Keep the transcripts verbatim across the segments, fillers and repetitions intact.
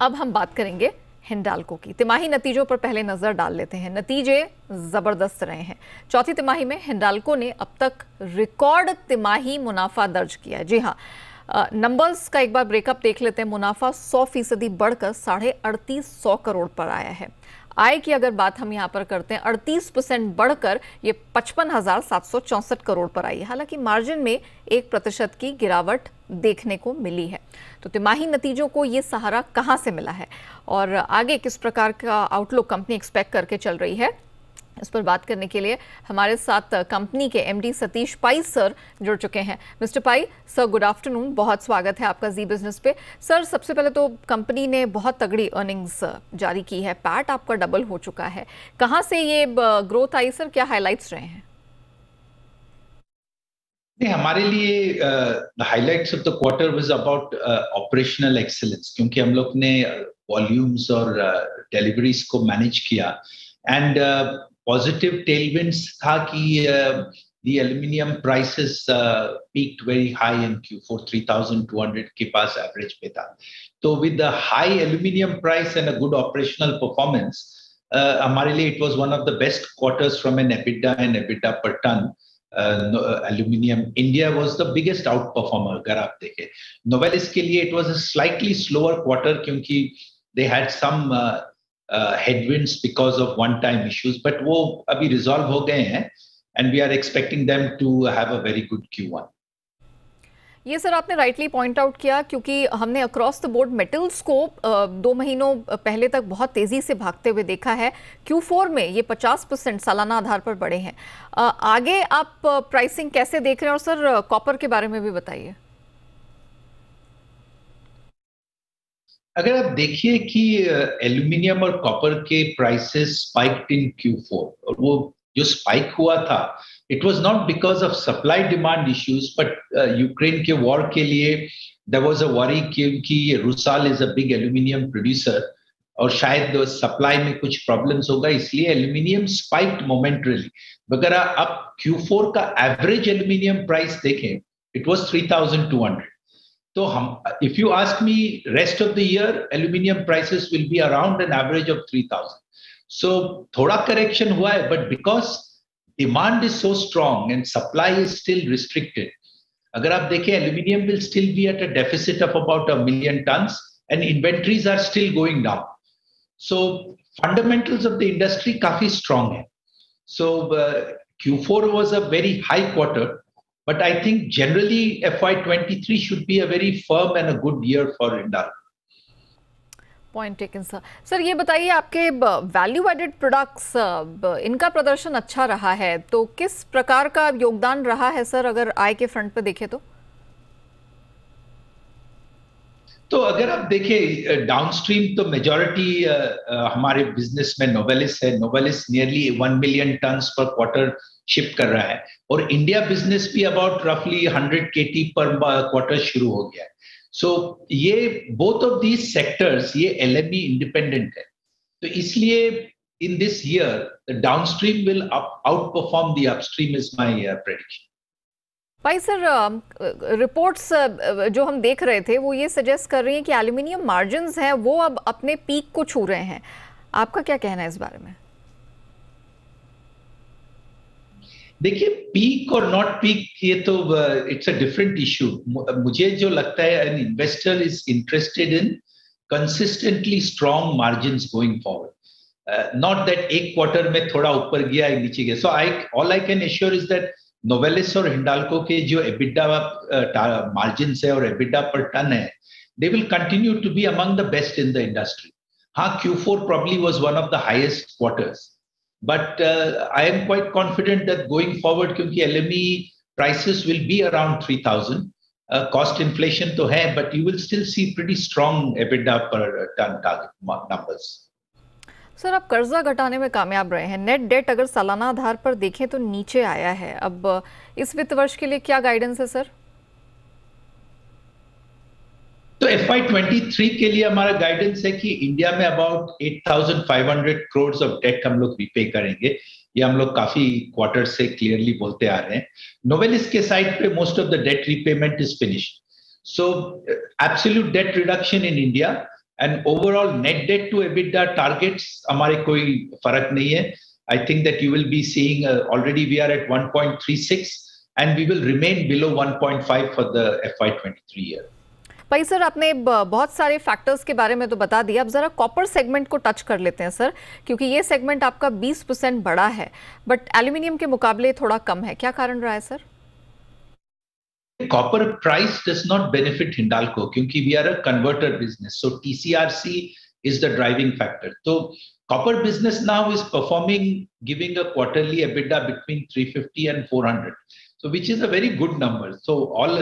अब हम बात करेंगे हिंडाल्को की। तिमाही नतीजों पर पहले नज़र डाल लेते हैं। नतीजे ज़बरदस्त रहे हैं। चौथी तिमाही में हिंडाल्को ने अब तक रिकॉर्ड तिमाही मुनाफा दर्ज किया है। जी हाँ, नंबर्स का एक बार ब्रेकअप देख लेते हैं। मुनाफा सौ फीसदी बढ़कर साढ़े अड़तीस सौ करोड़ पर आया है। आय की अगर बात हम यहाँ पर करते हैं, अड़तीस परसेंट बढ़कर ये पचपन हज़ार सात सौ चौंसठ करोड़ पर आई है। हालांकि मार्जिन में एक प्रतिशत की गिरावट देखने को मिली है। तो तिमाही नतीजों को ये सहारा कहाँ से मिला है और आगे किस प्रकार का आउटलुक कंपनी एक्सपेक्ट करके चल रही है, इस पर बात करने के लिए हमारे साथ कंपनी के एमडी सतीश पाई सर जुड़ चुके हैं। Mister Pai sir, good afternoon, बहुत स्वागत है आपका जी बिजनेस पे। सर, सबसे पहले तो कंपनी ने बहुत तगड़ी अर्निंग्स जारी की है, पैट आपका डबल हो चुका है। कहां से ये ग्रोथ आई सर, क्या हाइलाइट्स रहे हैं? नहीं, हमारे लिए the highlights of the quarter was about operational excellence, क्योंकि हम लोग ने वॉल्यूम्स और डिलीवरीज uh, को मैनेज किया एंड पॉजिटिव टेलविंड्स था कि the aluminium prices peaked very high in Q four, three thousand two hundred के पास एवरेज पे था। तो with the high aluminium price and a good operational performance, हमारे लिए it was one of the best quarters from an EBITDA and EBITDA per ton aluminium. India was the biggest outperformer अगर आप देखें। Novelis के लिए it was a slightly slower quarter, क्योंकि they had some Uh, headwinds because of one-time issues, but वो अभी resolve हो गए हैं, and we are expecting them to have a very good Q one. ये सर आपने rightly point out किया, क्योंकि हमने across the board metals को दो महीनों पहले तक बहुत तेजी से भागते हुए देखा है। Q four में ये पचास परसेंट सालाना आधार पर बढ़े हैं। आगे आप pricing कैसे देख रहे हैं, और सर कॉपर के बारे में भी बताइए। अगर आप देखिए कि एल्यूमिनियम और कॉपर के prices spiked in Q four, और वो जो स्पाइक हुआ था it was not because of supply demand issues, but Ukraine के वॉर के लिए देयर वाज अ वरी, क्योंकि Rusal is a big aluminium producer और शायद सप्लाई में कुछ प्रॉब्लम्स होगा, इसलिए एल्यूमिनियम स्पाइक्ड मोमेंटरली। मगर आप क्यू फोर का एवरेज एल्यूमिनियम प्राइस देखें, it was three thousand two hundred. So, if you ask me, rest of the year aluminium prices will be around an average of three thousand. So, thoda correction hua hai, but because demand is so strong and supply is still restricted, agar aap dekhe, aluminium will still be at a deficit of about a million tons, and inventories are still going down. So, fundamentals of the industry kafi strong hai. So, uh, Q four was a very high quarter. But I think generally F Y twenty-three should be a very firm and a good year for Indal. Point taken, sir. Sir, ये बताइए, आपके value added products इनका प्रदर्शन अच्छा रहा है, तो किस प्रकार का योगदान रहा है सर, अगर आय के फ्रंट पे देखें तो? तो अगर आप देखें डाउनस्ट्रीम, तो मेजॉरिटी हमारे बिजनेस में नोवेलिस है। Novelis nearly one million tons per quarter ship कर रहा है, और इंडिया बिजनेस भी अबाउट रफली हंड्रेड केटी पर क्वार्टर शुरू हो गया है। सो so, ये बोथ ऑफ दीज सेक्टर्स ये एलएमई इंडिपेंडेंट है, तो इसलिए in this year the downstream will outperform the upstream is my prediction. भाई सर, रिपोर्ट्स जो हम देख रहे थे वो ये सजेस्ट कर रही हैं कि एल्यूमिनियम मार्जिन्स हैं वो अब अपने पीक को छू रहे हैं, आपका क्या कहना है इस बारे में? देखिए, पीक और नॉट पीक ये तो इट्स अ डिफरेंट इश्यू। मुझे जो लगता है, an investor is interested in consistently strong margins going forward, not that एक क्वार्टर में थोड़ा ऊपर गया या नीचे गया। So I all I can assure is that Novelis और हिंडाल्को के जो एबिडा मार्जिन है और एबिडा पर टन है, they will continue to be among the best in the industry. हाँ, Q four probably was one of the highest quarters, but uh, I am quite confident that going forward, क्योंकि L M E prices will be around three thousand, uh, cost inflation तो है, but you will still see pretty strong EBITDA per ton target numbers. Sir, आप कर्जा घटाने में कामयाब रहे हैं। नेट डेट अगर सालाना आधार पर देखें तो नीचे आया है। अब इस वित्त वर्ष के लिए क्या गाइडेंस है सर? तो एफ वाई ट्वेंटी थ्री के लिए हमारा गाइडेंस है कि इंडिया में about eight thousand five hundred crore of debt हम लोग रिपे करेंगे। ये हम लोग काफी क्वार्टर से क्लियरली बोलते आ रहे हैं। नोवेलिस के साइड पे most of the debt repayment is finished, so absolute debt reduction in India and overall net debt to EBITDA targets हमारे कोई फर्क नहीं है. I think that you will be seeing uh, already we are at one point three six and we will remain below one point five for the F Y twenty-three year. भाई sir आपने बहुत सारे factors के बारे में तो बता दिया, अब ज़रा कॉपर सेगमेंट को टच कर लेते हैं सर, क्योंकि ये सेगमेंट आपका बीस परसेंट बढ़ा है बट एल्यूमिनियम के मुकाबले थोड़ा कम है, क्या कारण रहा है sir? Copper price does not benefit Hindalco क्योंकि we are a converter business, so TCRC is the driving factor. तो copper business now is performing giving a quarterly EBITDA between three fifty and four hundred, so which is a very good number. So all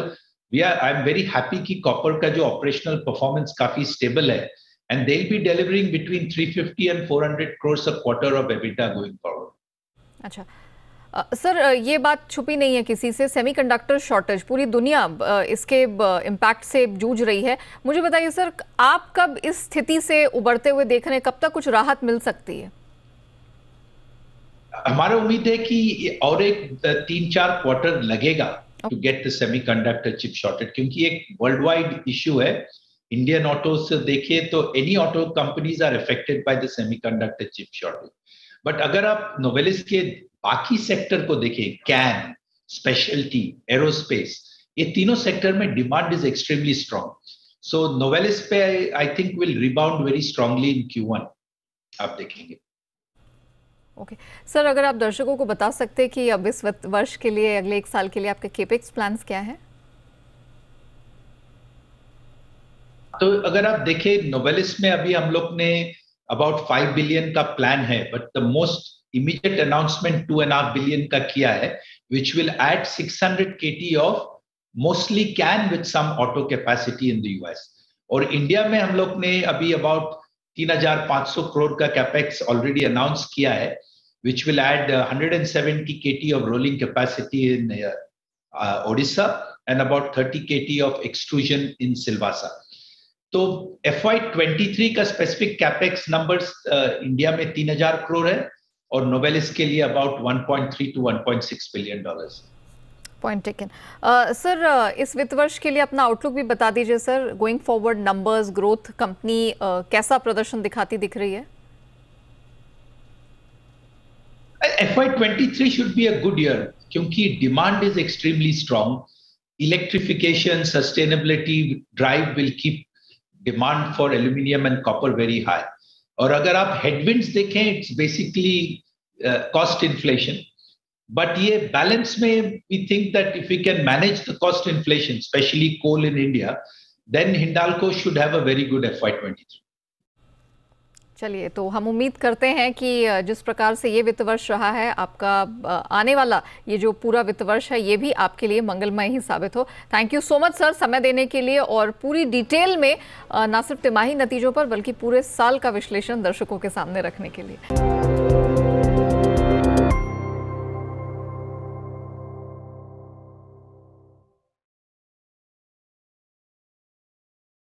we are, I am very happy कि copper का जो operational performance काफी stable है and they'll be delivering between three fifty and four hundred crores a quarter of EBITDA going forward. अच्छा sir uh, ये बात छुपी नहीं है किसी से, सेमीकंडक्टर शॉर्टेज पूरी दुनिया uh, इसके इम्पैक्ट uh, से जूझ रही है. मुझे बताइए सर आप कब इस स्थिति से उबरते हुए देख रहे हैं, कब तक कुछ राहत मिल सकती है? हमारा उम्मीद है कि और एक तीन चार क्वार्टर लगेगा to get the semiconductor chip shorted क्योंकि एक वर्ल्ड वाइड इश्यू है. इंडियन ऑटोज से देखिए तो any auto companies are affected by the semiconductor chip shortage, but अगर आप नोवेलिस के बाकी सेक्टर को देखें, कैन, स्पेशलिटी, एरोस्पेस, ये तीनों सेक्टर में demand is extremely strong. So Novelis पे I think will rebound very strongly in Q one आप देखेंगे. Okay okay. सर अगर आप दर्शकों को बता सकते हैं कि अब इस वर्ष के लिए, अगले एक साल के लिए आपके केपेक्स प्लान्स क्या हैं? तो अगर आप देखें नोवेलिस में अभी हम लोग ने अबाउट फाइव बिलियन का प्लान है, but the most immediate announcement two and half billion का किया है, which will add six hundred K T ऑफ mostly can with some auto capacity in the US. और इंडिया में हम लोग ने अभी अबाउट तीन हज़ार पाँच सौ करोड़ का कैपेक्स ऑलरेडी अनाउंस किया है, which will add one hundred seventy K T of rolling capacity in uh, uh, Odisha and about thirty K T of extrusion in Silvassa. तो F Y twenty-three का specific capex numbers India में तीन हज़ार करोड़ है और Novelis के लिए about one point three to one point six billion dollars. Point taken. Sir इस वित्त वर्ष के लिए अपना आउटलुक भी बता दीजिए sir, going forward numbers, growth, company uh, कैसा प्रदर्शन दिखाती दिख रही है? F Y twenty-three should be a good year क्योंकि demand is extremely strong. Electrification, sustainability drive will keep demand for aluminium and copper very high. और अगर आप हेडविंड्स देखें it's basically cost inflation, but ये बैलेंस में we think that if we can manage the cost inflation specially coal in India then Hindalco should have a very good F Y twenty-three. चलिए तो हम उम्मीद करते हैं कि जिस प्रकार से ये वित्त वर्ष रहा है आपका, आने वाला ये जो पूरा वित्त वर्ष है ये भी आपके लिए मंगलमय ही साबित हो. Thank you so much sir समय देने के लिए और पूरी डिटेल में ना सिर्फ तिमाही नतीजों पर बल्कि पूरे साल का विश्लेषण दर्शकों के सामने रखने के लिए.